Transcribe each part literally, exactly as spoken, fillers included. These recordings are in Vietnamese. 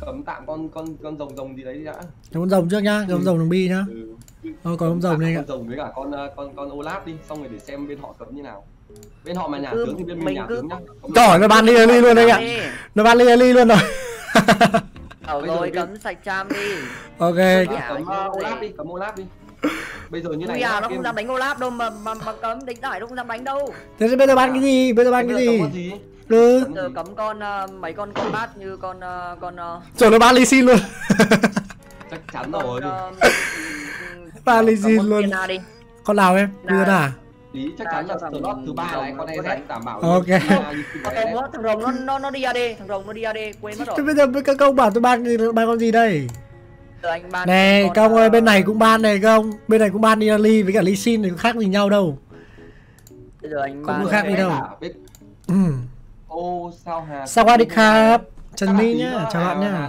Cấm tạm con con con rồng rồng gì đấy đã. Con rồng trước nhá, con ừ. rồng rồng bi nhá. Ừ. Thôi còn con rồng này ạ. Con rồng với cả con con con Olaf đi, xong rồi để xem bên họ cấm như nào. Bên họ mà nhà tướng thì bên mình nhà tướng nhá. Trời, nó ban ly ly luôn anh ạ. Nó ban ly ly luôn rồi. Ờ rồi cấm sạch Cham đi. Ok. Cấm Olaf đi, cấm Olaf đi. Bây giờ như này nó không dám đánh Olaf đâu mà mà cấm đánh giải nó không dám đánh đâu. Thế bây giờ ban cái gì? Bây giờ ban cái gì? Ừ. Giờ cấm con uh, mấy con con bát như con uh, con trời uh... nó ba ly xin luôn. Chắc chắn rồi. Ba ly xin luôn. Con nào em? Đưa ra. Tí chắc chắn là slot thứ ba này con này sẽ đảm bảo. Ok. Thằng rồng nó nó nó đi a đê, thằng rồng nó đi a đê quên mất rồi. Thế bây giờ các công bảo tôi ban ban con gì đây? Này công ơi, bên này cũng ban này công, bên này cũng ban đi ly với cả ly xin thì khác gì nhau đâu. Bây giờ anh ban. Không khác gì đâu. Ô sao Hà? Sao qua đi khắp Trần Mi nhá, chào bạn nhá.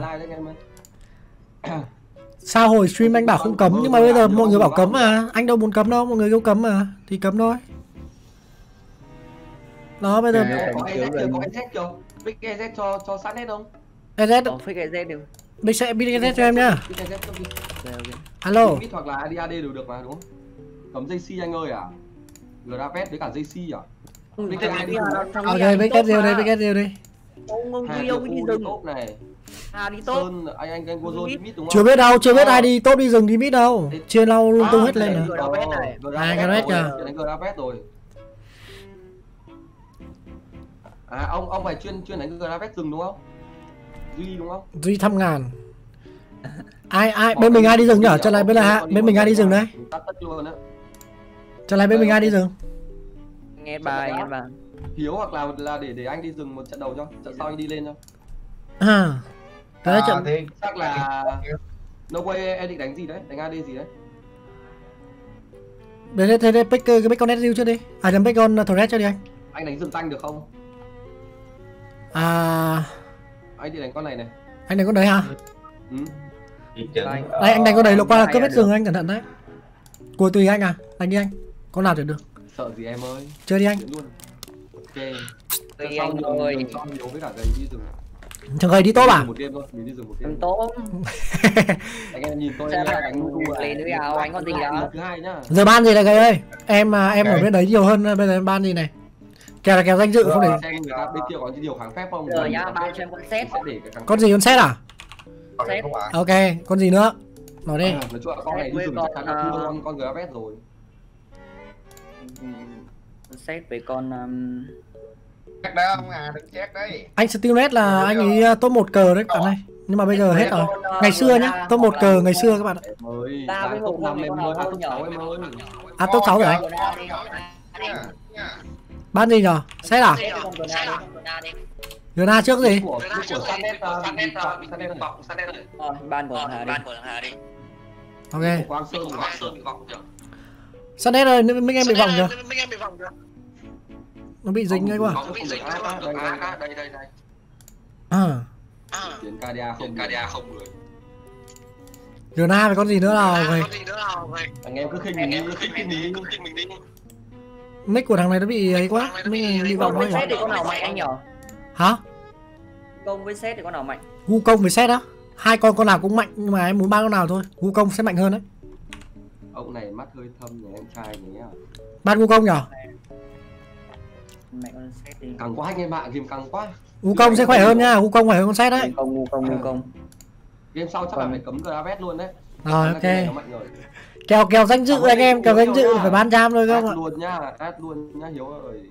Sao hồi stream anh bảo không cấm nhưng mà bây giờ mọi người bảo cấm mà, anh đâu muốn cấm đâu, mọi người kêu cấm mà thì cấm thôi. Đó bây giờ có e zét chưa? Fix e zét cho cho sẵn hết không? e zét đâu? Fix e zét được. Mình sẽ fix e zét cho em nhá. Alo. Fix hoặc là a đê đều được mà đúng không? Cấm gi xê anh ơi à? Gravet với cả gi xê à? Đi cái này đi. Ok, với cái điều đây, với cái điều đây. Ông ông đi ông đi rừng tốt này. À đi tốt. Sơn anh anh anh Gozon mít đúng không? Chưa biết đâu, chưa biết ai đi tốt đi rừng đi mít đâu. Chưa lau luôn tung hết lên rồi. À Gravet à. Anh Gravet rồi. À ông ông phải chuyên chuyên đánh Gravet rừng đúng không? Duy đúng không? Duy thăm ngàn. Ai ai bên mình ai đi rừng nhở? Trở lại bên là bên mình ai đi rừng đấy? Trở lại bên mình ai đi rừng? Nghe bài nghe bài Hiếu hoặc là là để để anh đi dừng một trận đầu cho trận sau anh đi lên cho à cái trận à, chắc là no way em định đánh gì đấy, đánh a đê gì đấy để thế đây pick cái pick con Ezreal trước đi, à nhầm pick con Torres cho đi anh anh đánh dừng tanh được không? À anh định đánh con này này, anh đánh con đấy hả? Ừ. Đây anh đánh con đấy, lục qua là cướp hết rừng anh cẩn thận đấy, cuối tùy anh à, đánh đi anh con nào thì được. Sợ gì em ơi, chơi đi anh luôn. Ok. Đi anh rồi. Với cả đi rừng. Thằng gầy đi tốt à? Một đêm thôi, mình đi rừng một đêm. Tốt. Anh em nhìn tôi là anh lên nữa à, anh còn gì đó. Giờ ban gì này gầy ơi? Em em ở bên đấy nhiều hơn, bây giờ em ban gì này? Kèo là kèo danh dự không để. Xem người ta bên kia có điều kháng phép không? Rồi nhá, ban cho em con xét. Con gì con xét à? Xét. Ok, con gì nữa? Nói đi. Nói chung là con này đi rừng chắc chắn là thua con con Gravet rồi. Xét với con um... chắc đấy ông à, đừng chắc đấy. Anh Steelnet là anh ấy top một cờ đấy các bạn ơi. Nhưng mà bây giờ hết rồi. Ngày xưa nhá, top một cờ ngày xưa các bạn ạ. Ta với một năm em mới top sáu em ơi. À top sáu rồi anh. Ban gì nhờ? Xét à? Gna trước gì? Của Sanet Sanet Sanet bọc Sanet rồi. Rồi, ban của Hà đi. Ban của Hà đi. Ok. Quang Sơn Quang Sơn bị bọc chưa? Sẵn hết rồi, mấy em bị vòng chưa? Nó bị dính ngay quá. Nó bị dính ngay quá. Đây, đây, đây. À. Tiến ca đê a không, ca đê a không rồi. Gna với con gì nữa nào vậy? Anh em cứ khinh mình đi, cứ khinh mình đi. Nick của thằng này nó bị ấy quá. Mình bị vòng với xét thì con nào mạnh anh nhỏ? Hả? Công với xét thì con nào mạnh? Wukong với xét á? Hai con con nào cũng mạnh nhưng mà em muốn ba con nào thôi. Wukong sẽ mạnh hơn đấy. Ông này mắt hơi thâm nhỉ em trai nhỉ. Ban Wukong nhở? Mẹ con xét đi. Căng quá anh em bạn, game căng quá. Wukong sẽ khỏe hơn nha, Wukong khỏe hơn con xét đấy. Wukong Wukong Wukong. Game sau chắc là phải cấm Gravet luôn đấy. Rồi ok. Kèo kèo danh dự anh em, kèo danh dự phải ban Cham thôi các bạn. Luôn nhá, ad luôn nhá Hiếu ơi.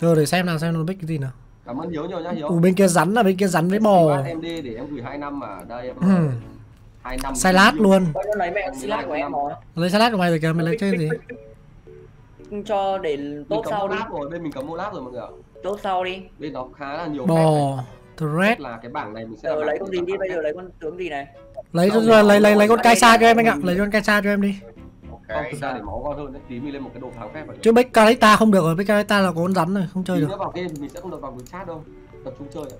Thôi để xem nào, xem nó pick cái gì nào. Cảm ơn Hiếu nhiều nhá Hiếu. Ủa bên kia rắn là bên kia rắn với bò. Em đi để em gửi hai năm mà đây em. Sai lát luôn. Lấy mẹ salad của em rồi. Lấy salad của mày rồi kìa, mày lấy chơi gì? Cho để tốt sau đi. Rồi bên mình cấm Olaf rồi mọi người ạ. Tốt sau đi. Bên nó khá là nhiều. Bò, thread là cái bảng này mình sẽ lấy con gì đi, bây giờ lấy con tướng gì này. Lấy lấy lấy lấy con Kai'Sa cho em anh ạ, lấy con Kai'Sa cho em đi. Không, thực ra để máu con hơn đấy, tí mình lên một cái đồ kháng phép vậy. Chứ Bích Carita không được rồi, Bích Carita là có con rắn rồi, không chơi được. Nếu vào game mình sẽ không được vào group chat đâu. Tập trung chơi ạ.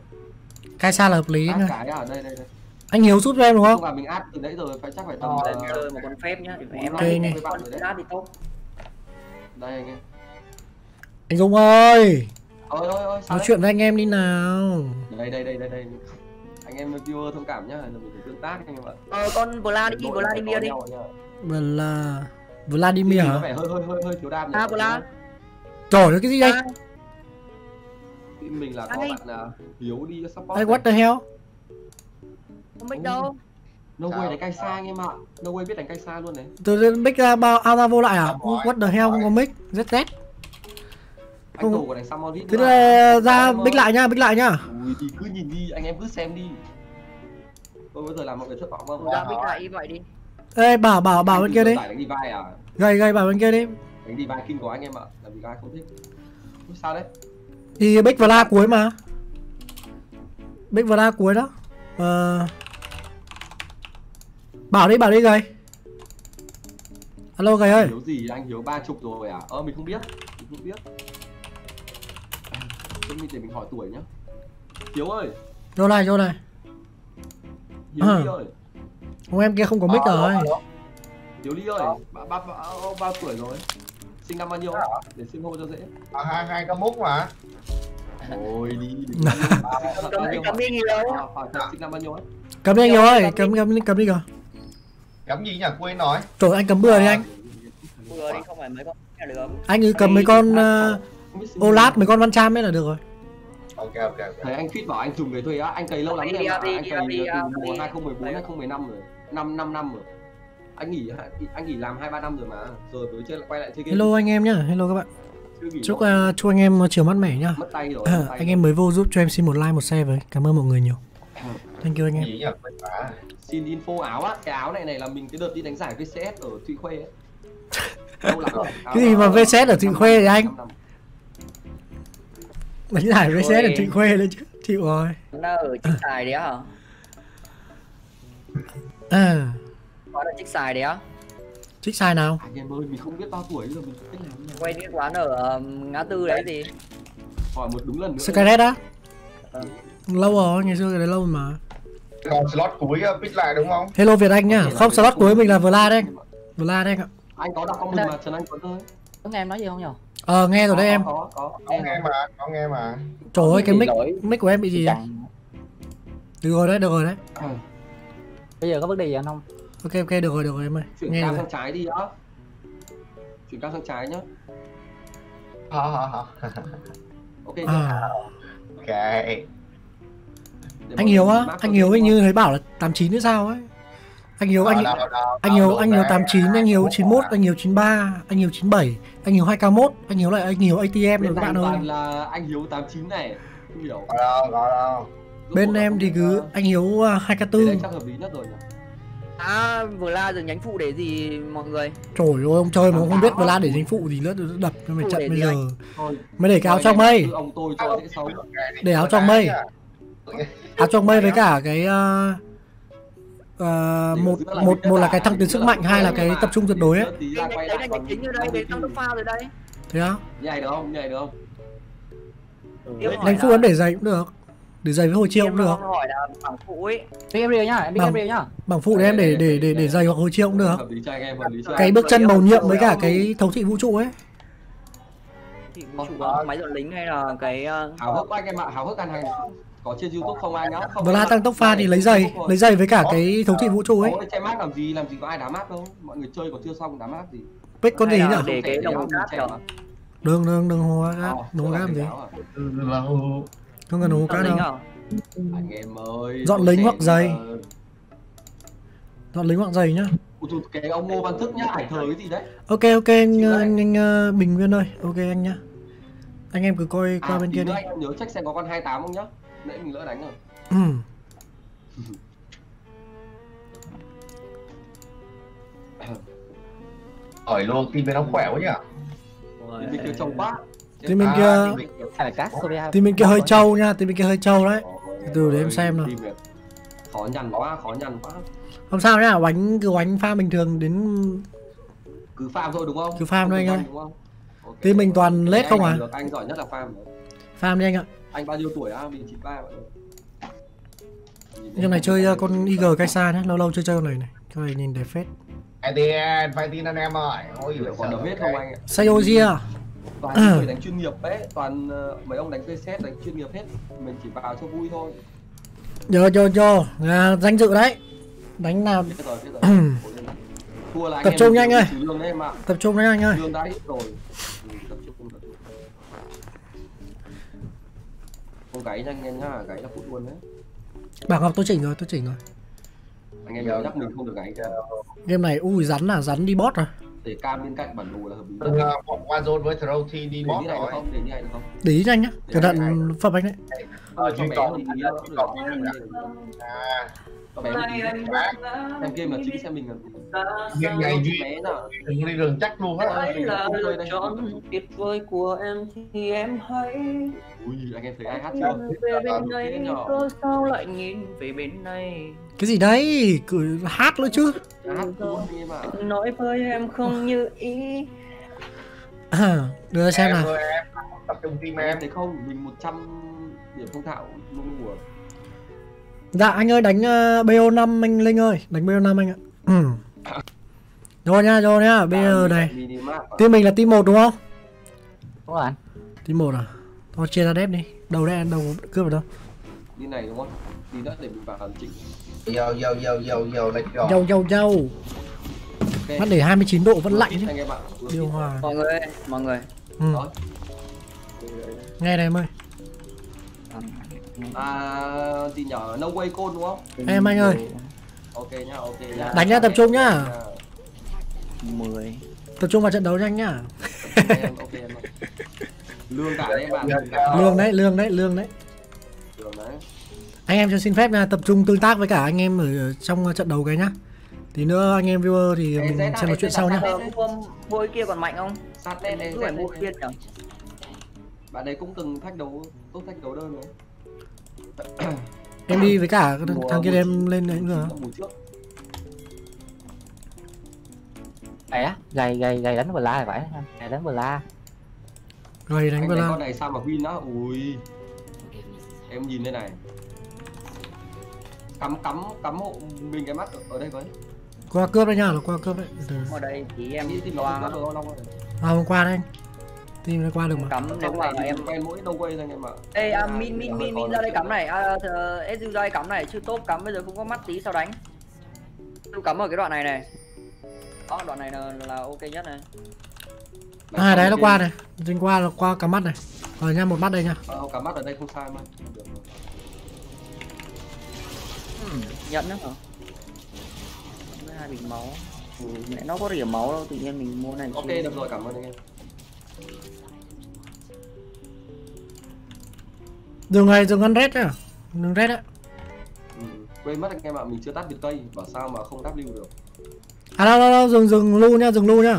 Kai'Sa là hợp lý anh ơi. Đây đây đây. Anh Hiếu giúp cho em đúng không? Không phải mình ad từ nãy rồi, phải chắc phải tầm lên chơi một con phép nhá, để em ăn với bạn rồi đấy. Ad thì tốt. Đây anh em. Anh Dũng ơi, ôi, ôi, ôi, nói đấy? Chuyện với anh em đi nào. Đây đây đây đây đây. Anh em viewer thông cảm nhá, là mình phải tương tác anh em ạ. Ờ con Vladimir đi, Vladimir đi. Vla Vladimir hả? Vẻ hơi hơi hơi hơi thiếu đam nhỉ. À Vladimir. Trời ơi cái gì đây? Mình là có bạn là Hiếu đi support. Hey what the hell? Không biết đâu. No way đánh cai xa anh em ạ. No way biết đánh cai xa luôn đấy. Từ mic ra bao ao ra vô lại à? What the hell không có mic. Zz. Không. Thế là ra bích lại nhá, bích lại nhá. Ui thì cứ nhìn đi, anh em cứ xem đi. Tôi bây giờ làm mọi người thất vọng không? Ra bích lại vậy đi. Ê bảo bảo bảo bên kia đi. Gầy gầy bảo bên kia đi. Đánh đi vai kinh của anh em ạ, là vì ai không thích. Sao đấy? Thì bích và la cuối mà. Bích và la cuối đó. Ờ Bảo đi, bảo đi gầy. Alo gầy ơi. Hiếu gì anh Hiếu ba chục rồi à? Ờ mình không biết, mình không biết. Mình để mình hỏi tuổi nhá. Hiếu ơi. Vô này, vô này. Hiếu à. Đi ơi. Không em kia không có mic à, rồi. Hiếu đi ơi, ba ba ba tuổi rồi. Sinh năm bao nhiêu à? Để xin hô cho dễ. À hai hai cái mốc mà. Ôi đi. Cấm đi nhiều đấy. Sinh năm bao nhiêu ấy? Cấm đi nhiều ơi, cấm cấm cấm đi kìa. Cấm gì nhỉ? Quên nói. Trời anh cấm bừa đi anh. Bừa đi không phải mấy con được. Anh cứ cấm mấy con Olaf mấy con Văn Cham ấy là được rồi. Ok ok. Thấy anh Fit bảo anh dùng người thôi á, anh cày lâu lắm rồi. Anh cày từ mùa hai không một bốn hai không một năm rồi, năm năm năm rồi. Anh nghỉ anh nghỉ làm hai ba năm rồi mà. Rồi mới chơi quay lại chơi game. Hello anh em nhá, hello các bạn. Chúc uh, chúc anh em chiều mát mẻ nhá. Mất tay rồi. À, tay anh em mới vô giúp cho em xin một like một share với. Cảm ơn mọi người nhiều. Thank you anh em. Xin info áo á, cái áo này này là mình cái đợt đi đánh giải vê xê ét ở Thụy Khuê ấy. Lâu lắm rồi. Cái gì mà vê xê ét ở Thụy Khuê vậy anh? Đánh giải với xe là Thụy Khuê đấy chứ, chịu rồi. Nó ở chiếc xài đấy hả? À. Quán ở chiếc xài đấy á? Chiếc xài nào? Anh em ơi, mình không biết bao tuổi rồi, mình không biết làm nào. Quay cái quán ở ngã tư đấy gì? Hỏi một đúng lần nữa. Skynet á? À. Lâu rồi, ngày xưa cái đấy lâu mà. Còn slot cuối pick lại đúng không? Hello Việt Anh nhá, không slot cuối mình là Vla đấy anh. Vla đấy anh ạ. Anh có đọc comment mà Trần Anh có thôi. Lúc em nói gì không nhỉ? Ờ nghe rồi đấy em. Có có có nghe mà, có nghe mà. Trời ơi cái mic mic của em bị gì vậy? Được rồi đấy, được rồi đấy. Bây giờ có vấn đề gì anh không? Ok ok được rồi, được rồi em ơi. Chuyển cam sang trái đi đó. Chuyển cam sang trái nhá. Hả hả hả. Ok. Ok. Anh Hiếu á, anh Hiếu hình như thấy bảo là tám chín nữa sao ấy. Anh Hiếu anh anh Hiếu anh Hiếu tám chín, anh Hiếu chín mốt, anh Hiếu chín ba, anh Hiếu chín bảy, anh Hiếu hai k một, anh Hiếu lại anh Hiếu a tê em rồi các bạn ơi. Là anh Hiếu tám chín này. Không hiểu. Bên em thì cứ anh Hiếu hai k tư. Chắc hợp lý nhất rồi nhỉ. À vừa la rồi nhánh phụ để gì mọi người. Trời ơi ông chơi mà không biết vừa la để nhánh phụ gì nữa đập cho mày chặt bây giờ. Mới để cái áo trong mây. Để áo trong mây. Áo trong mây với cả cái Uh, một một một là cái thăng tiến sức mạnh, hai là cái tập trung tuyệt đối ấy. Đấy là nhánh chính ở đây, đấy tăng tốc pha rồi đây. Thế á? Nhảy được không? Nhảy được không? Đánh phụ ấn để giày cũng được, để giày với hồi chiêu cũng được. Hỏi là bảng phụ ấy. Em nhá, em nhá. Bảng phụ để em để để để để giày hoặc hồi chiêu cũng được. Cái bước chân màu nhiệm với cả cái thấu thị vũ trụ ấy. Máy dọn lính hay là cái háo hức anh em ạ, háo hức ăn hàng. Có trên YouTube không anh nhá. Vla tăng tốc pha thì lấy giày, lấy giày với cả cái thống thị vũ trụ ấy. Chơi mát làm gì, làm gì có ai đá mát đâu. Mọi người chơi còn chưa xong đá mát gì. Pick con gì nhỉ? Để cái đồng hồ cát. Đường đường đường hồ cát, đúng làm gì? Không cần hồ cát đâu. Anh em ơi. Dọn lính hoặc giày. Dọn lính hoặc giày nhá. Cái ông Ngô Văn Thức nhá, ảnh thời cái gì đấy. Ok ok anh anh Bình Nguyên ơi, ok anh nhá. Anh em cứ coi qua bên kia đi. Anh nhớ check xem có con hai tám không nhá. Nãy mình lỡ đánh rồi. Ừ. Hỏi luôn team bên nó khỏe quá nhỉ. Team bên kia trâu quá. Team bên kia Team bên kia hơi trâu nha, team bên kia hơi trâu đấy. Từ để em xem nào. Khó nhằn quá, khó nhằn quá. Không sao nhá, oánh cứ oánh pha bình thường đến. Cứ farm thôi đúng không? Cứ farm thôi anh ơi. Team mình toàn lết không à? Anh giỏi nhất là farm. Farm đi anh ạ. Anh bao nhiêu tuổi á? Mình chín ba bạn ơi. Hôm nay chơi con i giê Kai'Sa nhá, lâu lâu chơi chơi con này này. Con này nhìn đẹp phết. Anh tin anh em ơi. Ôi giời, còn được hết không anh ạ? Sayoji à? toàn những người đánh chuyên nghiệp đấy, toàn mấy ông đánh pê xê đánh chuyên nghiệp hết, mình chỉ vào cho vui thôi. Chờ chờ chờ, à, danh dự đấy. Đánh nào biết rồi, biết rồi. Thua là anh tập trung nhanh ơi. Tập trung nhanh anh ơi. Lương đã hết rồi. Ừ, tập trung tập trung. Không gáy nhanh nhanh nhá, gáy là phút luôn đấy. Bảo Ngọc tôi chỉnh rồi, tôi chỉnh rồi. Anh em nhớ nhắc mình không được gáy. Game này ui rắn là rắn đi bot rồi. Để cam bên cạnh bản đồ là hợp lý. Đừng bỏ qua zone với throw thi đi bot rồi. Để như này được không? Để như anh nhá. Cẩn thận phẩm anh đấy. Ờ chứ có thì nhớ có à. Em kia mà chính xem mình là ngày duy đừng đi đường chắc luôn á. Lời chọn tuyệt vời của em thì em hãy. Ui anh em thấy ai hát chưa? Về bên đây tôi sao lại nhìn về bên này. Cái gì đấy? Cứ hát nữa chứ. Hát luôn đi mà. Nói với em không như ý. Đưa ra xem nào. Tập trung team em thấy không? Mình một trăm điểm thông thạo luôn của. Dạ anh ơi đánh uh, bê ô năm anh Linh ơi, đánh bê ô năm anh ạ. Ừ. Rồi nha, rồi nha, bê ô này. Team mình là team một đúng không? Đúng rồi. Team một à? Thôi chia ra đép đi. Đầu đây đầu cướp vào đâu? Đi này đúng không? Đi đất để mình vào làm chỉnh. Yo yo yo yo yo đánh yo. Yo yo yo. Mắt để hai mươi chín độ vẫn lạnh chứ. Điều hòa. Mọi người ơi, mọi người. Ừ. Đó. Nghe này em ơi. À, gì nhỏ No Way Cone đúng không? Em anh ơi. Ok nhá, ok nhá. Đánh nhá, tập trung nhá. mười. Tập trung vào trận đấu nhanh nhá. em, ok em. Lương cả đấy bạn. Lương đấy, lương đấy, lương đấy. Lương đấy. Anh em cho xin phép nha, tập trung tương tác với cả anh em ở trong trận đấu cái nhá. Tí nữa anh em viewer thì mình sẽ nói chuyện sau nhá. Mua kia còn mạnh không? Sát lên đây phải mua kia nhỉ. Bạn đấy cũng từng thách đấu, tốt thách đấu đơn rồi. Em đi với cả thằng kia em lên đấy nữa. Gầy á, gầy gầy gầy đánh bờ la là phải, gầy đánh bờ la. Gầy đánh bờ la. Con này sao mà win đó, ui. Em nhìn đây này. Cắm cắm cắm hộ mình cái mắt ở đây với. Qua cướp đấy nha, là qua cướp đấy. Ở đây thì em đi tìm qua. À hôm qua đấy anh. Tìm nó qua được mà. Cắm nếu mà em quen mỗi đâu quay ra anh em ạ. Ê à, min min min min ra đây cắm này, ét u ra đây cắm này, chưa top cắm bây giờ không có mắt tí sao đánh. Tôi cắm ở cái đoạn này này. Đó, đoạn này là, là ok nhất này. Đánh à đấy nó qua này, dính qua là qua cắm mắt này. Rồi nha, một mắt đây nha. Ờ, cắm mắt ở đây không sai mà. Hmm, nhận nữa hả? hai bình máu. Ừ, mẹ nó có rỉa máu đâu, tự nhiên mình mua này. Ok chứ. Được rồi, cảm ơn anh em. Đường này dừng ăn red à? Đường red á. Ừ, quên mất anh em ạ, mình chưa tắt biệt cây, bảo sao mà không W được. À đâu đâu đâu, dừng dừng lưu nha, dừng lưu nha.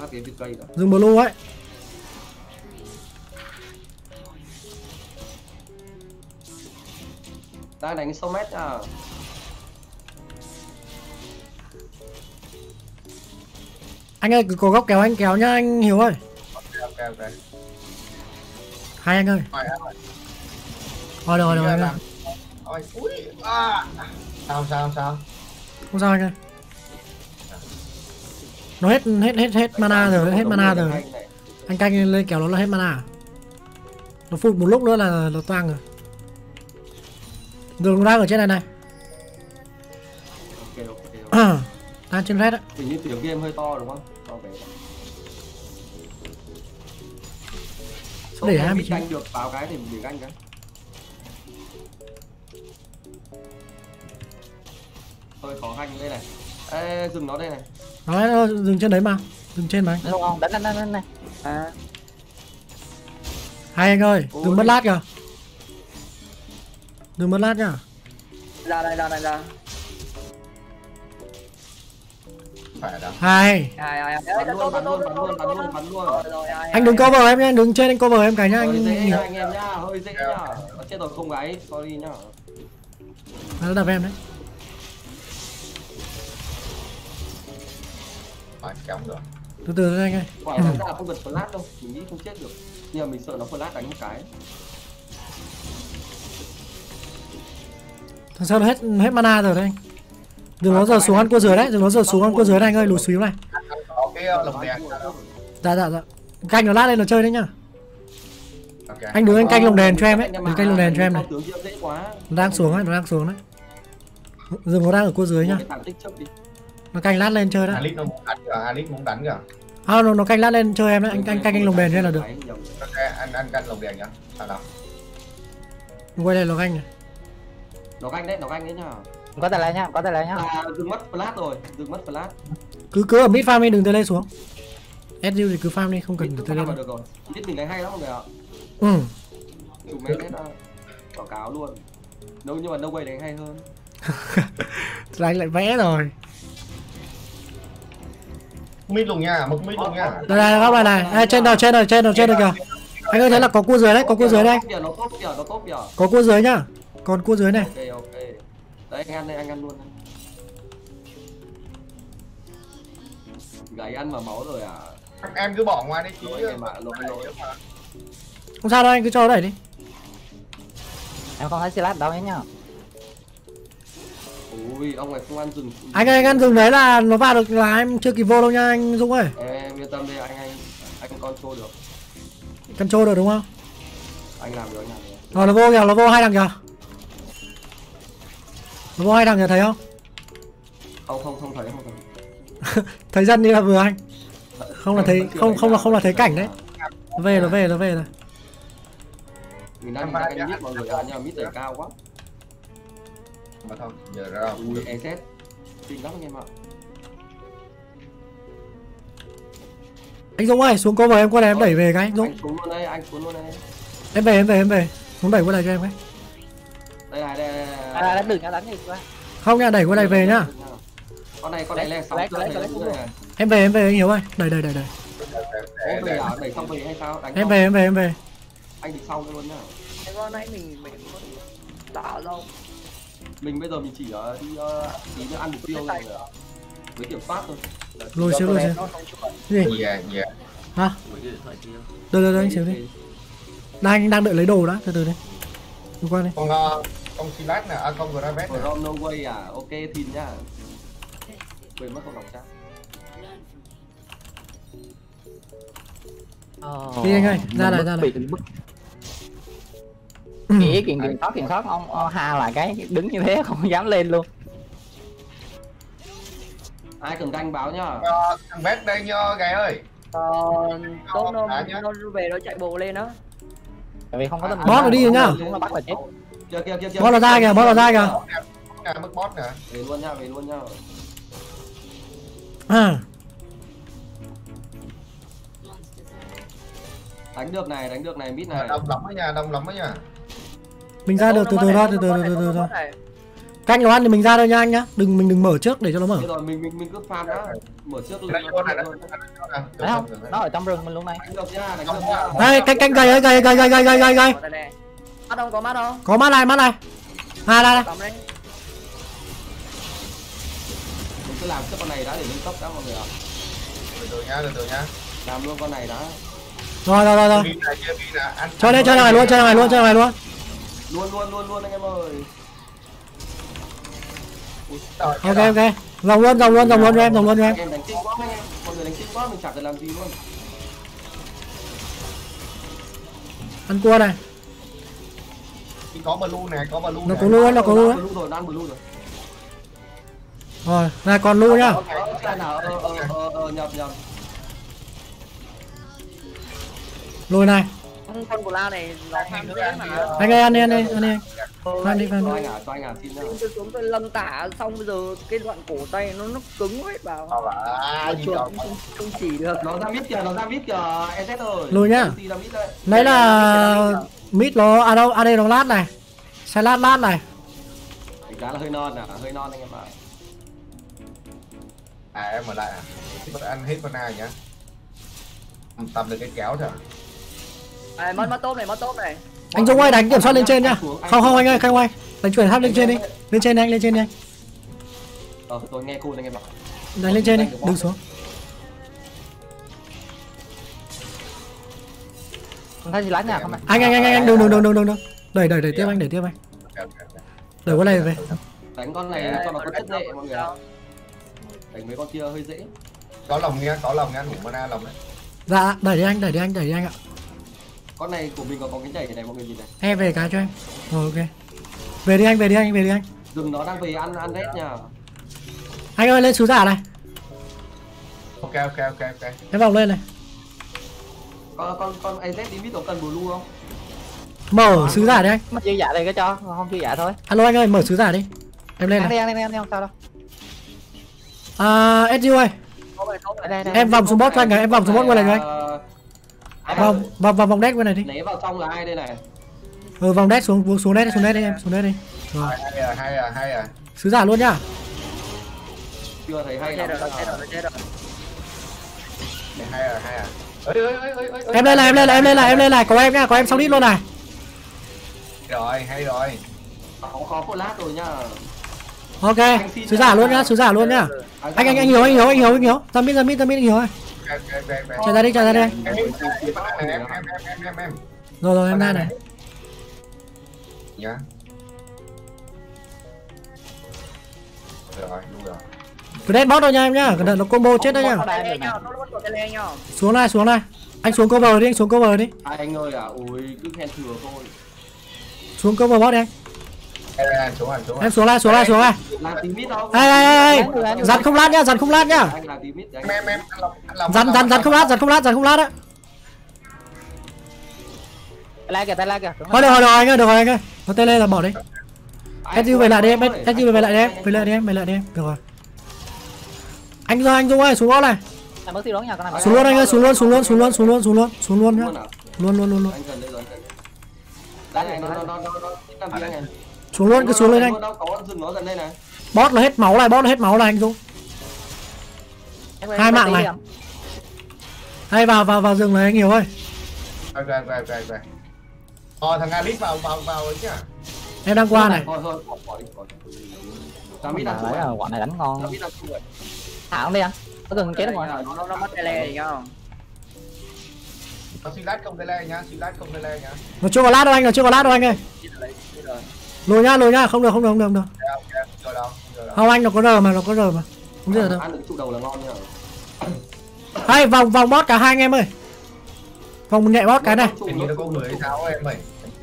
Tắt cái biệt cây rồi. Dừng blue ấy. Đang đánh sâu mét à. Anh ơi, cứ cố góc kéo anh kéo nhá anh Hiếu ơi. Ok ok ok. Hai anh ơi. Thôi rồi rồi anh ơi. Ui à. Sao sao sao. Không sao anh ơi. Nó hết hết hết hết mana rồi, hết mana rồi. Anh canh lên, lên kéo nó là hết mana. Nó phụt một lúc nữa là nó toang rồi. Đường đang ở trên này này. Ok ok. À, đang trên red á. Hình như tiểu game hơi to đúng không? To bé. Để hai bị canh được vào cái thì mình để canh cái. Thôi khó canh đây này. Ê, dừng nó đây này. Đấy, dừng trên đấy mà, dừng trên mà. Không không, đánh đánh đánh này. À. Hai anh ơi, đừng mất lát kìa. Đừng mất lát nhá. Ra đây, ra đây, ra. Hai. Anh đừng cover em nha, anh đừng trên anh cover em cái nhá anh. Anh em nhá, hơi dễ nhá. Chết rồi không gáy, sorry nhá. Nó đập em đấy. Phải kéo được. Từ từ thôi anh ơi. Quả thật ra không cần flash đâu, mình nghĩ không chết được. Nhưng mà mình sợ nó flash đánh một cái. Thằng sao hết hết mana rồi đấy anh. Đừng nó giờ xuống ăn cua dưới đấy, đừng nó giờ xuống ăn cua dưới này anh ơi, lùi xíu này. Dạ dạ dạ. Canh nó lát lên nó chơi đấy nhá. Okay. Anh đứng anh canh lồng đèn cho em ấy, đứng canh lồng đèn cho em này. Nó đang xuống ấy, nó đang xuống đấy. Dừng nó đang ở cua dưới nhá. Nó canh lát lên chơi đấy. Alix nó muốn đánh cả, Alix muốn đánh cả. À, nó nó canh lát lên chơi em đấy, anh canh canh lồng đèn lên là được. Anh anh canh lồng đèn nhá. Sao nào? Quay đây nó canh này. Nó canh đấy, nó canh đấy nhá. Có tài lái nhá, có tài lái nhá. À, dừng mất flash rồi, dừng mất flash. Cứ cứ ở mid farm đi, đừng tới lên xuống. ét u thì cứ farm đi, không cần tới lên. Được rồi. Biết mình đánh hay lắm mọi người ạ. Ừ. Chủ mét quảng cáo luôn. Đâu nhưng mà đâu quay đánh hay hơn. Đánh lại vẽ rồi. Mid lùng nha, mực mid lùng nha. Đây này, góc này này. Trên đầu, trên đầu, trên đầu, trên đầu kìa. Anh ơi thấy là có cua dưới đấy, có cua dưới đây. Nó top kìa, nó top kìa. Có cua dưới nhá. Còn cua dưới này. Ok ok. Đấy anh ăn đây, anh ăn luôn. Gãy ăn mà máu rồi à. Em cứ bỏ ngoài đi chứ. Không sao đâu, anh cứ cho nó đẩy đi. Em không thấy Silas đâu ấy nhá. Ui, ông này không ăn rừng. Anh ơi, anh ăn rừng đấy là nó vào được là em chưa kịp vô đâu nha anh Dũng ơi. Em yên tâm đi, anh anh anh control được. Control được đúng không? Anh làm được, anh làm được. Rồi nó vô kìa, nó vô hai thằng kìa. Nó vô hai thằng kìa, thấy không? Không, không, không thấy, không thấy. Thấy dân đi là vừa anh. Không là thấy, không không là không là thấy cảnh đấy. Nó về, nó về, nó về rồi. Mình đang đánh cái mít mọi người ạ, nhưng mà mít đẩy cao quá. Mà thôi, giờ ra đâu. Ui, e ét, kinh lắm anh em ạ. Anh Dũng ơi, xuống cover em qua này em đẩy về cái anh Dũng. Anh xuống luôn đây, anh xuống luôn đây. Em về, em về, em về. Xuống đẩy qua này cho em cái. Đây này, đây này. Đánh đừng nha, đánh đi qua. Không nha, đẩy qua này về nhá. Con này, con này lên sáu cơ này. Em về, em về anh Hiếu ơi. Đẩy, đẩy, đẩy, đẩy. Đẩy xong về hay sao? Em về, em về, em về. Anh đứng sau luôn nhá. Cái con nãy mình mình tạo đâu. Mình bây giờ mình chỉ uh, đi tí uh, nữa ăn mục tiêu rồi ạ. Với kiểm soát thôi. Lôi xíu lôi xíu. Gì? Yeah, yeah. Hả? Đợi đợi đợi anh xíu đi. Đang anh đang đợi lấy đồ đã, từ từ đi. Đi qua đi. Còn uh, con Silas này, à con Gravet này. Rom no way à, ok thìn nhá. Quên mất không đọc chat. Oh, đi anh ơi, ra này ra này. Nghĩ kiểm kiểm soát kiểm soát ông Hà là cái đứng như thế không dám lên luôn. Ai cần canh báo nhá. Thằng Vét đây nhá, gái ơi. Tốt nó nó về nó chạy bộ lên đó. Tại vì không có tầm. Boss nó đi rồi nhá. Boss nó ra kìa, boss nó ra kìa. Mất boss nè. Về luôn nhá, về luôn nhá. À. Đánh được này, đánh được này, mít này. Đông lắm đấy nha, đông lắm đấy nha. Mình ra được từ từ ra, từ từ từ từ ra. Canh nó ăn thì mình ra thôi nha anh nhá. Đừng mình đừng mở trước để cho nó mở. Rồi mình mình mình cứ farm đã. Mở trước lên. Nó ở trong rừng mình lúc này. Đây, canh canh gầy gầy gầy gầy gầy gầy gầy. Mắt không có mắt không? Có mắt này, mắt này. À đây đây. Mình cứ làm trước con này đã để lên cấp đã mọi người ạ. Từ từ nhá, từ từ nhá. Làm luôn con này đã. Rồi rồi rồi rồi. Chơi đây, chơi này luôn, chơi này luôn, chơi này luôn. Luôn luôn luôn luôn anh em ơi. Ok ok. Dòng luôn, dòng luôn, dòng luôn cho em, dòng luôn cho em. Em đánh kinh quá anh em. Mọi người đánh kinh quá mình chẳng cần làm gì luôn. Ăn cua này. Có blue này, có blue này. Nó có blue, nó có blue. Blue rồi, đang blue rồi. Rồi, này còn blue nhá. Nhập nhập. Lôi này. Con của La này nó tham dễ mà. Anh ơi ăn đi ăn đi ăn đi. Ăn đi ăn đi. Cho anh à, xin nữa. Tôi xuống tôi lâm tả xong bây giờ cái đoạn cổ tay nó nó cứng hết vào. À chuột không chỉ được. Nó ra mít kìa, nó ra mít kìa. e ét ơi. Lôi nhá. Đấy là mít nó à đâu, à đây nó lát này. Sai lát lát này. Cái giá là hơi non à, hơi non anh em ạ. À em ở lại à. Bắt ăn hết con này nhá. Tầm được cái kéo thôi. Này, mất mất top này, mất top này. Anh Dũng ơi đánh kiểm soát lên trên nhá. Không không anh ơi, không anh. Đánh chuyển tháp lên trên đi. Lên trên anh, lên trên đi anh. Ờ, tôi nghe cô anh em ạ. Đánh lên trên đi, đừng xuống. Không thấy gì lát nhỉ không anh. Anh anh anh anh đừng đừng đừng đừng đừng. Đẩy đẩy đẩy tiếp anh, đẩy tiếp anh. Đẩy con này về. Đánh con này cho nó có chất nghệ mọi người ạ. Đánh mấy con kia hơi dễ. Có lòng nghe, có lòng nghe, đủ mana lòng đấy. Dạ, đẩy đi anh, đẩy đi anh, đẩy đi anh ạ. Con này của mình có, có cái nhảy này mọi người nhìn này. Em về cái cho anh. Rồi ok. Về đi anh, về đi anh, về đi anh. Dừng nó đang về ăn ăn hết nha. Anh ơi lên sứ giả này. Ok ok ok ok. Cái vòng lên này. Con con con a zét đi biết có cần blue không? Mở sứ giả đi anh. Mất sứ giả đây cái cho, không sứ giả thôi. Alo anh ơi, mở sứ giả đi. Em lên này. Anh em em em sao đâu. À ét giê u ơi. Em vòng xuống bot cho anh này, em vòng xuống bot qua này anh. Vòng vòng vòng vòng đét qua này đi. Lấy vào trong là ai đây này? Ừ vòng đét xuống xuống đét xuống đét đi em, xuống đét đi. Rồi. Hay à, hay à, hay à. Sứ giả luôn nhá. Chưa thấy hay. Chết rồi, chết rồi, chết rồi. Hay à, hay à. Ơi ơi ơi ơi. Em lên này, em lên này, em lên này, em lên này, có em nhá, có em xong đít luôn này. Rồi, hay rồi. Không khó một lát rồi nhá. Ok, sứ giả luôn nhá, sứ giả luôn nhá. Anh anh anh hiểu, anh hiểu, anh hiểu, anh hiểu. Tao biết, tao biết, tao biết anh hiểu rồi. Chạy ra đi, chạy ra đi. Em em em em. Rồi rồi, em ra này. Nhá. Rồi, đúng rồi. Cứ dead bot thôi nha em nhá, cái đợt nó combo chết đấy nhá. Xuống này, xuống này. Anh xuống cover đi, anh xuống cover đi. Ai anh ơi à, ui cứ khen thừa thôi. Xuống cover bot đi anh. Em xuống lại, xuống lại, xuống lại, xuống lại, xuống lại. Ê, ê, ê, dặn không lát nhá, dặn không lát nhá. Dặn, dặn, dặn không lát, dặn không lát, dặn không lát á. Lại kìa, tay lại kìa. Thôi được rồi, được rồi anh ơi, được rồi anh ơi. Nó tê lên là bỏ đi. ét u về lại đi em, ét u về lại đi em, về lại đi em, về lại đi em, được rồi. Anh ra anh Dũng ơi, xuống bot này. Xuống luôn anh ơi, xuống luôn, xuống luôn, xuống luôn, xuống luôn, xuống luôn, xuống luôn nhá. Luôn luôn luôn luôn. Xuống luôn, cứ xuống lên anh. Bot là hết máu này, bot là hết máu này anh Dũng. Hai mạng này. Hay vào vào vào rừng này anh Hiểu ơi. Rồi rồi rồi rồi. Ờ thằng Alice vào vào vào ấy chứ. Em đang qua này. Tao biết đang rồi, bọn này đánh ngon. Tao biết đang rồi. Thả đi anh. Có từng chết rồi. Nó nó mất delay gì không? Nó lát không delay nhá, lát không delay nhá. Nó chưa có lát đâu anh, nó chưa có lát đâu anh ơi. Lùi nhá, lùi nhá, không được, không được, không được, không được. Không anh nó có rờ mà, nó có rờ mà. Không biết rồi đâu. Ăn được trụ đầu là ngon nha. Hay vòng vòng bot cả hai anh em ơi. Vòng nhẹ bot cái này. mười sáu em ơi.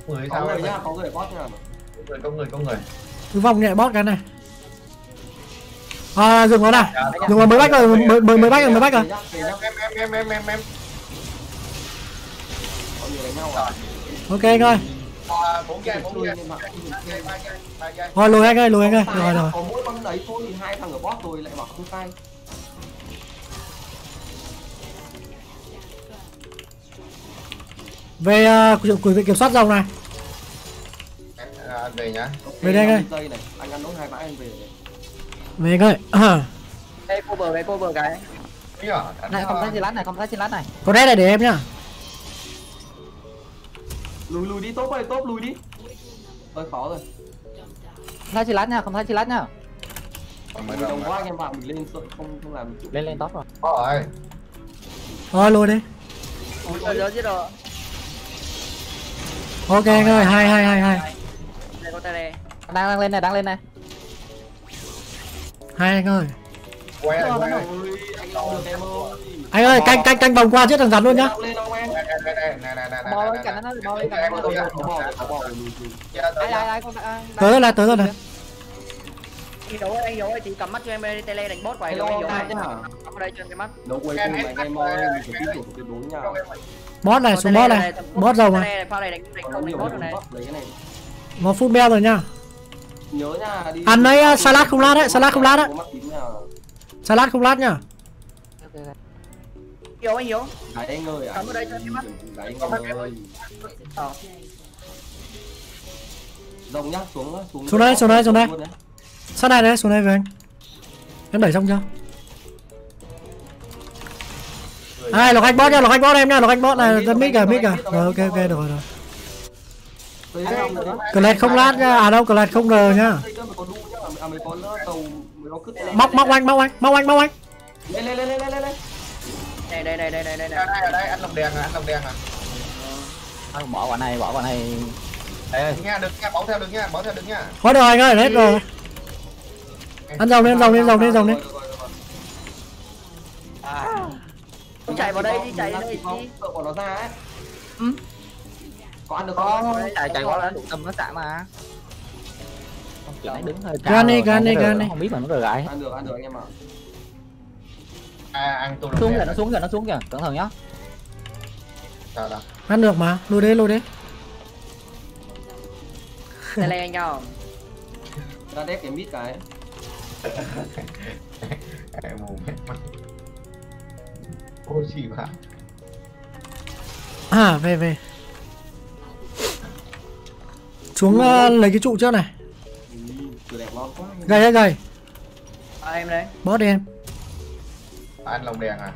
mười sáu em nhá, có người bot nha. Người có người, có người. Cứ vòng nhẹ bot cái này. À dừng nó này. Dừng nó mới back rồi, mới mới mới back rồi, mới back rồi. Em em em em em. Ok anh ơi. Rồi lùi anh ơi, lùi anh ơi. Rồi rồi. Có mỗi con đấy thôi thì hai thằng ở boss rồi lại bỏ không tay. Về quý vị kiểm soát dòng này. Về nhá. Về đây anh ơi. Anh ăn nốt hai bãi anh về. Về anh ơi. Đây cover, đây cover cái. Này không thấy trên lát này, không thấy trên lát này. Có đấy này để em nhá. Lùi lùi đi top ơi, top lùi đi. Hơi khó rồi. Không tha chi lát nha, không tha chi lát nha. Mình đồng quá anh em bạn mình lên không không làm lên lên top rồi. Rồi. Thôi lùi đi. Ôi giời chết rồi. Ok anh ơi, hai hai hai hai. Đây có tay đây. Đang đang lên này, đang lên này. Hai anh ơi. Quay rồi, quay rồi. Anh ơi, canh canh canh vòng qua chết thằng rắn luôn nhá. Đây đây, này này này này. Bỏ cảnh nó, bỏ cảnh nó. Đây đây, con tới rồi này, tới rồi này. Đi đấu anh Dũng ơi, tí cầm mắt cho em đi, tele đánh boss quẩy luôn anh Dũng ơi. Ở đây cho em cái mắt. Đấu quay cùng anh em ơi, mình phải tiếp tục tuyệt đối nha. Boss này, xuống boss này. Boss rồng này. Pha này đánh đánh boss này. Nó full bell rồi nha. Nhớ nha, đi. Ăn đấy salad không lát đấy, salad không lát đấy. Salad không lát nha. Anh Hiếu, anh Hiếu. Đấy anh ơi, anh ơi. Đấy anh ơi. Rồng nhá, xuống xuống. Xuống đây, xuống đây, xuống đây. Sát này đấy, xuống đây về anh. Em đẩy xong chưa? Ai, lọc anh bot nha, lọc anh bot em nha, lọc anh bot này, mít cả, mít cả. Rồi ok, ok, được rồi, được rồi. Clash không lát nha, à đâu, Clash không rờ nha. Móc, móc anh, móc anh, móc anh, móc anh. Lên, lên, lên, lên, lên. Đây đây đây đây đây đây. Đây ở đây, ăn lồng đèn à, ăn lồng đèn à. Thôi bỏ quả này, bỏ quả này. Ê nha, đừng nha, bấu theo đừng nha, bấu theo đừng nha. Thôi được anh ơi, hết rồi. Ăn dòng lên, dòng lên, dòng lên, dòng lên. À. chạy vào đây đi, chạy vào đây đi. Sợ của nó ra ấy. Ừ. Có ăn được không? Chạy chạy qua tụ tầm nó xạ mà. Kiểu nó đứng hơi cao. Gan đi, gan đi, gan đi. Không biết mà nó rời lại. Ăn được, ăn được anh em ạ. À ăn tụ xuống kìa, nó xuống kìa, nó xuống kìa. Cẩn thận nhá. Sao đâu. Ăn được mà, lùi đi, lùi đi. Đây lên anh nhau. Ra đép cái mít cái. Em mồm hết mặt. Ôi gì vậy? À về về. Xuống uh, lấy cái trụ trước này. Gầy gầy. À, em đấy. Bớt đi em. À, anh lồng đèn à.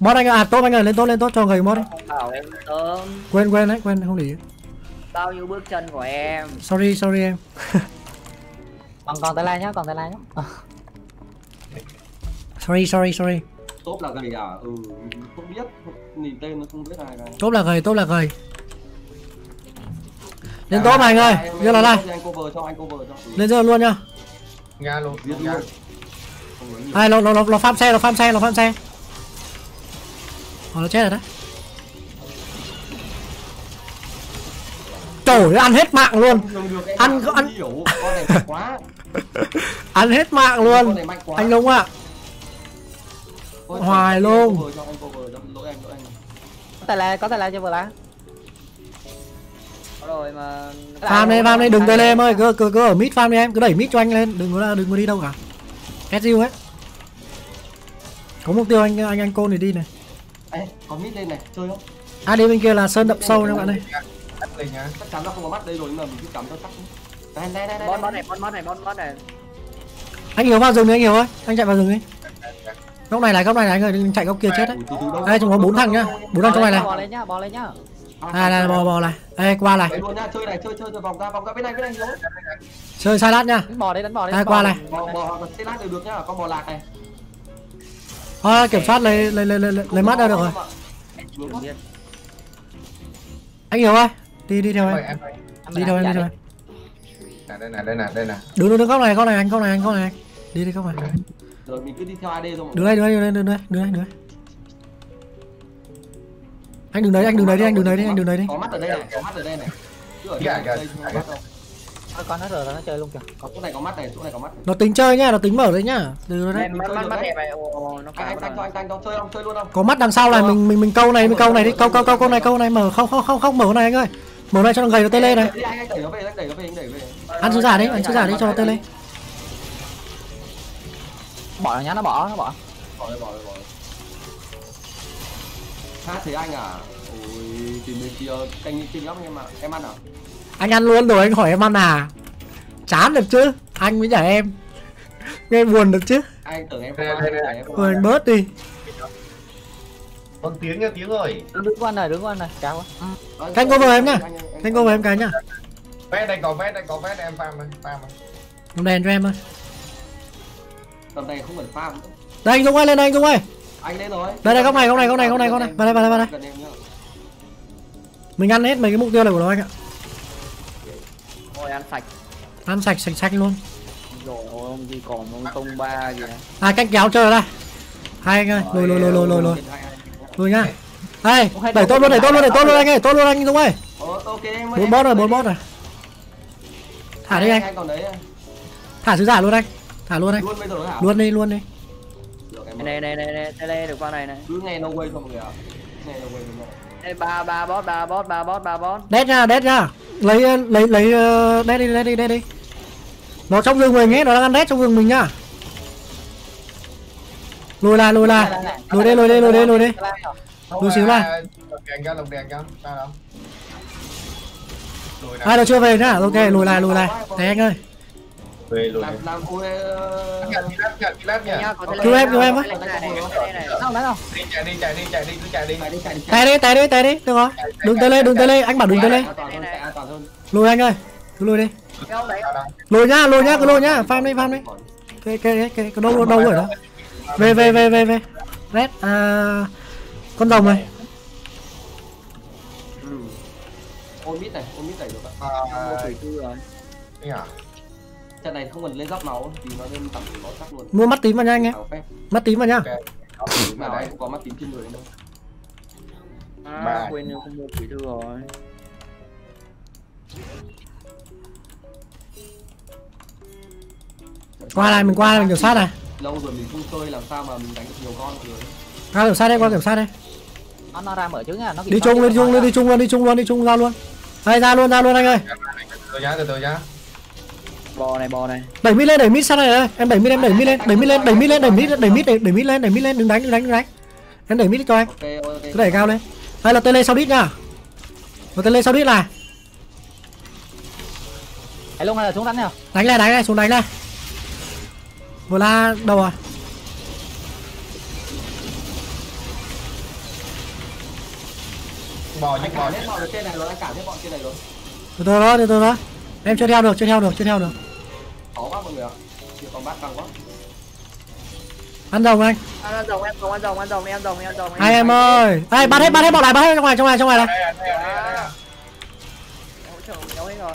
Bớt anh à, tốt anh ơi, lên tốt lên tốt cho gầy bớt đi. Quên quên đấy, quên không để ý. Bao nhiêu bước chân của em. Sorry sorry em. Còn còn tay lai nhá, còn tay lai nhá. À. Sorry sorry sorry. Tốt là gầy à? Ừ, không biết, nhìn tên nó không biết ai cả. Tốt là gầy, tốt là gầy. Lên à, tốt này anh ơi, giơ là đây. Lên giơ luôn nhá. Nga luôn, Nga. Ai nó nó nó farm xe, nó farm xe, nó farm xe. Nó chết rồi đấy. Trời ơi, ăn hết mạng luôn. Ăn ăn ăn hết mạng luôn. Anh Lung ạ. Hoài luôn. Có tài là, có tài là cho vừa lá. Rồi mà farm đi, farm đi, đừng tê lê em ơi, cứ cứ cứ ở mid farm đi em, cứ đẩy mid cho anh lên, đừng có đừng có đi đâu cả. ét u ấy. Có mục tiêu anh anh anh côn thì đi này. Ê, có mid lên này, chơi không? À đi bên kia là sơn đậm sâu các bạn ơi. Đây nhá. Chắc chắn nó không có mắt đây rồi nhưng mà mình cứ cắm cho chắc. Đây đây đây đây. Bon bon này, bon bon này, bon bon này. Anh hiểu vào rừng đi anh hiểu ơi, anh chạy vào rừng đi. Góc này này, góc này này anh ơi, đừng chạy góc kia chết đấy. Đây chúng có bốn thằng nhá, bốn thằng trong này này. Bò lên nhá, bò lên nhá. Này này bò bò này. Ê qua này. Chơi này, chơi chơi rồi vòng ra, vòng ra bên này, bên này rồi. Chơi sai lát nhá. Bò đấy, đánh bò đấy. Ai qua này. Bò bò hoặc là sai lát đều được nhá, con bò lạc này. Thôi kiểm soát lấy lấy lấy lấy mắt ra được rồi. Anh hiểu ơi. Đi đi theo em. Em, ơi, em đi theo em đi theo em. Đây nè, đây nè, đây nè. Đứng đứng đứng góc này, góc này anh, góc này anh, góc này anh. Đi đi góc này. Rồi mình cứ đi theo a đê rồi. Đứng đây, đứng đây, đứng đây, đứng đây, đứng đây. Anh đứng đấy, anh đứng đấy đi, anh đứng đấy đi, anh đứng đấy đi. Có mắt ở đây này, có mắt ở đây này. Chứ ở đây không mắt đâu. Con nó rồi nó chơi luôn kìa. Có chỗ này có mắt này, chỗ này có mắt. Nó tính chơi nhá, nó tính mở đấy nhá. Từ đấy. Mắt mắt đẹp này. Nó anh anh cho anh anh chơi không, chơi luôn không? Có mắt đằng sau này, mình mình mình câu này, mình câu này đi, câu câu câu câu này, câu này mở không không không không mở này anh ơi. Mở này cho nó gầy nó tê lên này. Anh anh đẩy nó về, anh đẩy nó về, anh đẩy về. Ăn sứ giả đi, ăn sứ giả đi cho nó tê lên. Bỏ nhá, nó bỏ, nó bỏ. Bỏ đi, bỏ đi, bỏ đi. Hát thế anh à? Ôi, tìm bên kia canh kinh lắm em ạ. Em ăn à? Anh ăn luôn rồi, anh hỏi em ăn à? Chán được chứ, anh với nhà em. Nghe buồn được chứ. Anh tưởng em không ăn, em không ăn. Bớt đi. Con tiếng nha, tiếng rồi. Đứng qua này, đứng qua này, cao quá. Ừ. Canh cover em nhá. Canh cover em cái nhá. Vét đây có vét, đây có vét em farm ơi, farm ơi. Không đèn cho em ơi. Tầm này không cần farm nữa. Đây anh Dũng ơi, lên đây anh Dũng ơi. Anh lên rồi. Đây đây góc này, góc này, góc này, góc này, góc này. Vào đây, vào đây, vào đây. Mình ăn hết mấy cái mục tiêu này của nó anh ạ. Rồi ăn sạch. Ăn sạch sạch sạch luôn. Rồi ông gì còn ông không ba gì này. À canh kéo chơi đây. Hai anh ơi, lùi lùi lùi lùi lùi. Lùi nha. Đây, đẩy tốt luôn, đẩy tốt luôn, đẩy tốt luôn anh ơi, tốt luôn anh Dũng ơi. Bốn boss rồi, bốn boss rồi. Thả đi anh. Thả sứ giả luôn anh. Thả luôn anh. Luôn đi, luôn đi. Này này này này, tele được qua này này. Cứ nghe no way không kìa. Nghe no way không. Đây ba ba boss, ba boss, ba boss, ba boss. Đét ra, đét ra. Lấy lấy lấy đét đi, đét đi, đét đi. Nó trong rừng mình ấy, nó đang ăn đét trong rừng mình nhá. Lùi lại, lùi lại. Lùi đi, lùi đi, lùi đi, lùi đi. Lùi xíu lại. Ai nó chưa về nữa. Ok, lùi lại, lùi lại. Thế anh ơi. Về lùi. Làm cô cứu em, cứu em với. Chạy đi, chạy đi, chạy đi, cứ chạy đi. Té đi, té đi, té đi, được không? Đừng tê lên, đừng tê lên, anh bảo đừng tê lên. Lùi anh ơi, cứ lùi đi. Lùi nhá, lùi nhá, cứ lùi nhá, farm đi, farm đi. Cái cái cái cái đâu đâu rồi đó. Về về về về về. Red à, con rồng này. Ôm mít này, ôm mít này được ạ. À. Trận này không cần lên dốc máu thì nó lên tầm nó chắc luôn. Mua mắt tím vào nha anh em. Mắt tím vào nha. Nhưng mà đấy có mắt kính trên người đâu. À, quên không mua kỹ thư rồi. Qua này, mình qua mình kiểm soát này. Lâu rồi mình không chơi làm sao mà mình đánh được nhiều con rồi. Qua kiểm soát đây, qua kiểm soát đây. Nó ra mở trứng à, nó đi chung luôn, đi chung luôn, đi chung luôn, đi chung luôn, đi chung ra luôn. Hay ra luôn, ra luôn anh ơi. Từ giá, từ từ giá. Bò này, bò này. Đẩy mít lên, đẩy mít sang này đây. Em đẩy mít, em đẩy mít lên, đẩy mít lên, đẩy mít lên, đẩy mít, đẩy mít, đẩy mít lên, đẩy mít lên, đừng đánh, đừng đánh, đừng đánh. Em đẩy mít cho anh. Cứ đẩy cao lên. Hay là tê lên sau đít nha. Một tê lên sau đít này. Hay luôn hay là xuống đánh nào. Đánh này, đánh này, xuống đánh này. Vừa la đầu à. Bò nhích bò hết bọn được trên này rồi, anh cảm hết bọn trên này rồi. Từ từ đó, từ từ đó. Em chưa theo được, chưa theo được, chưa theo được. Khó quá mọi người ạ. Chưa còn bát căng quá. Ăn rồng anh. Ăn rồng em, không ăn rồng, ăn rồng em, rồng em, rồng em. Hai em ơi. Ai bắt hết, bắt hết bọn này, bắt hết trong này, trong này, trong này này.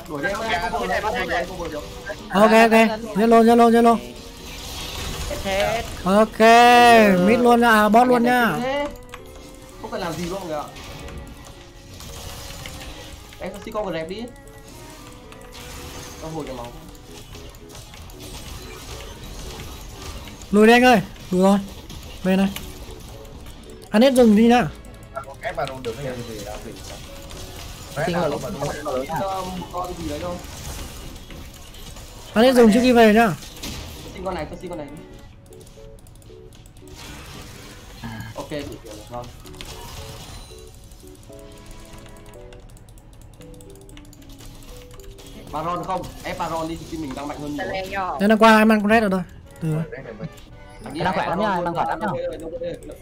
Đuổi em ơi, không này bắt mình, không được. Ok ok, lên luôn, lên luôn, lên luôn. Ok, mít luôn nha, boss luôn nha. Không cần làm gì luôn mọi người ạ. Đánh con con rẹp đi. Con hồi cho máu. Lùi đi anh ơi, đủ rồi. Về này. Ăn hết rừng đi nhá. Ép vào được cái gì đã gì. Con gì đấy đâu. Ăn hết rừng trước khi về nhá. Xin con này, tôi xin con này. Ok, đủ tiền rồi. Baron không, ép Baron đi thì mình đang mạnh hơn nhiều. Nên là qua em ăn con red rồi thôi. Từ rồi. Đang khỏe lắm nha, đang khỏe lắm nha.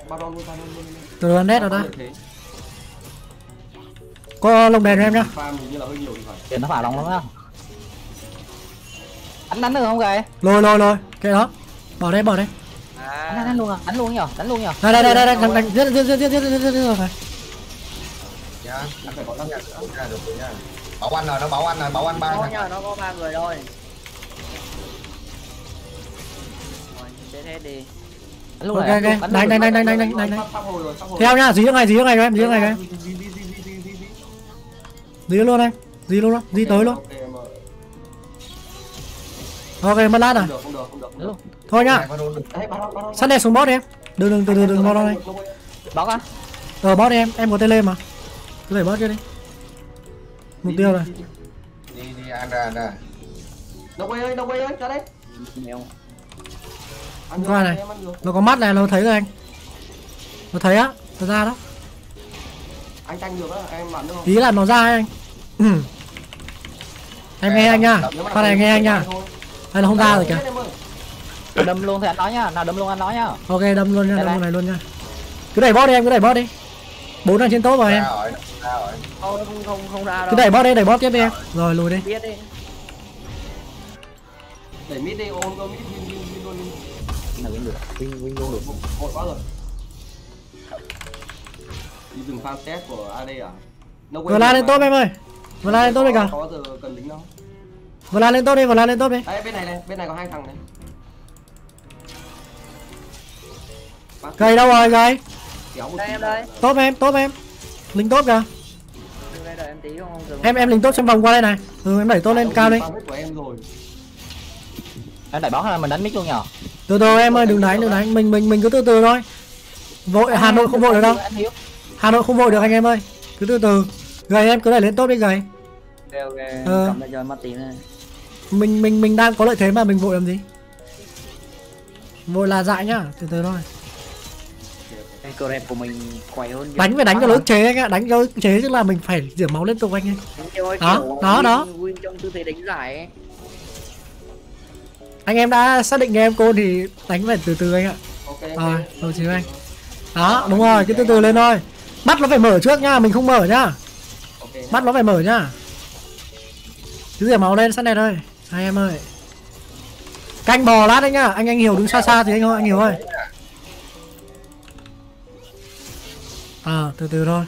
Baron luôn, Baron luôn. Từ rồi red rồi ta. Có lồng đèn em nhá. Tiền nó phải lòng lắm á. Đánh đánh được không kìa? Lôi lôi lôi, kệ đó. Bỏ đây, bỏ đây. Đánh đánh luôn à, đánh luôn nhở, đánh luôn nhở. Đây đây đây đây, đánh đánh giết giết giết giết giết giết rồi phải. Dạ, nó phải gọi lắm nha, ra được rồi nha. Bảo anh rồi, nó bảo anh rồi, bảo anh ba nó nhờ, nó có ba người thôi. Rồi, chết hết đi. Ok, ok, đánh, đánh, đánh, đánh, đánh, đánh, đánh. Theo nhá, dí nước này, dí nước này cho em, dí nước này cho em. Dí luôn anh, dí luôn đó, dí tới luôn. Ok, mất lát rồi. Thôi nhá. Sắt đèn xuống bot đi em. Đừng, đừng, đừng, đừng, lo đâu anh. Bóc á. Ờ, bot đi em, em có tele mà. Cứ đẩy bot kia đi. Mục tiêu này. Đi đi ăn ra ra. Đâu quay ơi, đâu quay ơi, ra đây. Ăn qua này. Nó có mắt này, nó thấy rồi anh. Nó thấy á, nó ra đó. Anh canh được đó, em bắn được không? Tí là nó ra anh. Em nghe anh nha. Con này nghe anh nha. Hay là không ra rồi kìa. Đâm luôn thì ăn nó nhá, nào đâm luôn ăn nó nhá. Ok, đâm luôn nha, đâm con này luôn nha. Cứ đẩy bot đi em, cứ đẩy bot đi. Bốn đang trên tốt rồi em. Không, không, không ra đâu. Cứ đẩy bot đi, đẩy bot tiếp đi em. Rồi lùi đi. Biết đi. Đẩy mid đi, ôn go mid win win win luôn. Nào win được, win win luôn được. Một quá rồi. Đi dừng farm test của a đê à? Vừa la lên top em ơi. Vừa la lên top đi cả. Có giờ cần lính đâu. Vừa la lên top đi, vừa la lên top đi. Đấy bên này này, bên này có hai thằng này. Gầy đâu rồi, gầy. Đây em đây. Top em, top em. Lính top kìa. Em em lính tốt trong vòng qua đây này. Ừ em đẩy tốt lên cao đi. Em đẩy bóng hay là mình đánh mic luôn nhở? Từ từ em ơi, đừng đánh, đừng đánh, mình mình mình cứ từ từ thôi. Vội Hà Nội không vội được đâu. Hà Nội không vội được anh em ơi. Cứ từ từ. Gầy em cứ đẩy lên top đi gầy. Ờ. Mình mình mình đang có lợi thế mà mình vội làm gì? Vội là dại nhá, từ từ thôi. Cơ rep của mình khỏe hơn. Đánh phải đánh cho nó ức chế anh ạ, đánh cho ức chế chứ là mình phải rửa máu liên tục anh ơi. Đó, đó, đó. Trong tư thế đánh giải. Anh em đã xác định game cô thì đánh phải từ từ anh ạ. Rồi, rồi chứ anh. Đó, đúng rồi, cứ từ từ lên thôi. Bắt nó phải mở trước nhá, mình không mở nhá. Bắt nó phải mở nhá. Cứ rửa máu lên sát này thôi. Hai em ơi. Canh bò lát đấy nhá, anh anh hiểu đứng xa xa thì anh anh hiểu thôi. À, từ từ thôi.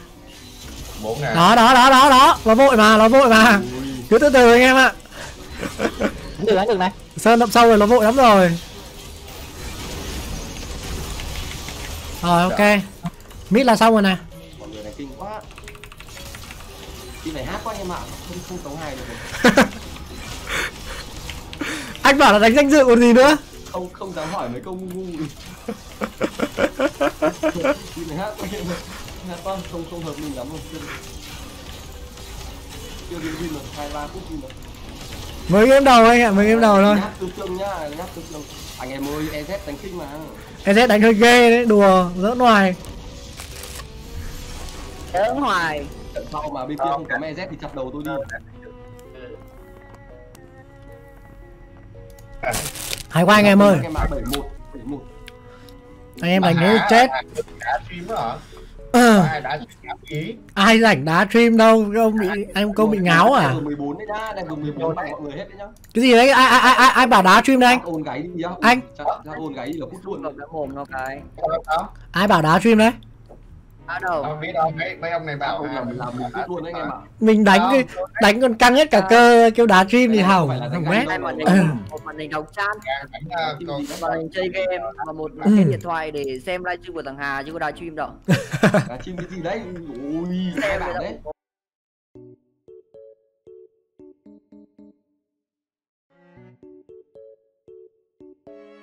Đó, đó, đó, đó, đó. Nó vội mà, nó vội mà. Cứ từ từ anh em ạ. Từ đánh được này. Sơn đậm sâu rồi, nó vội lắm rồi. Rồi ok, mít là xong rồi nè. Mọi người này kinh quá. Khi này hát quá em ạ, không không tống hài được rồi. Anh bảo là đánh danh dự còn gì nữa. Không không dám hỏi mấy câu ngu. Khi này hát quá em ạ. Hát quá không không hợp mình lắm luôn. Chưa đi win được hai ba phút win được. Mới game đầu anh ạ, mới game đầu thôi. Nhát tương tương nhá, nhát tương tương. Anh em ơi, e zét đánh kinh mà. e zét đánh hơi ghê đấy, đùa, dỡ ngoài. Dỡ ngoài. Trận sau mà bên kia không cắm e zét thì chặt đầu tôi đi. Hay quá anh em ơi. Anh em đánh nếu chết. Ừ. Ai, đã ai rảnh đá stream đâu, ông bị anh công bị ngáo à? Cái gì đấy? Ai ai ai ai, ai bảo đá stream đấy anh? Anh ai bảo đá stream đấy? Mình đánh cái đánh còn căng hết cả cơ, kêu đá stream thì hỏng. Một màn hình đầu chan, một màn hình chơi game và một cái điện thoại để xem livestream của thằng Hà chứ có đá stream đâu. Đá stream cái gì đấy? Ui, xe bạn đấy.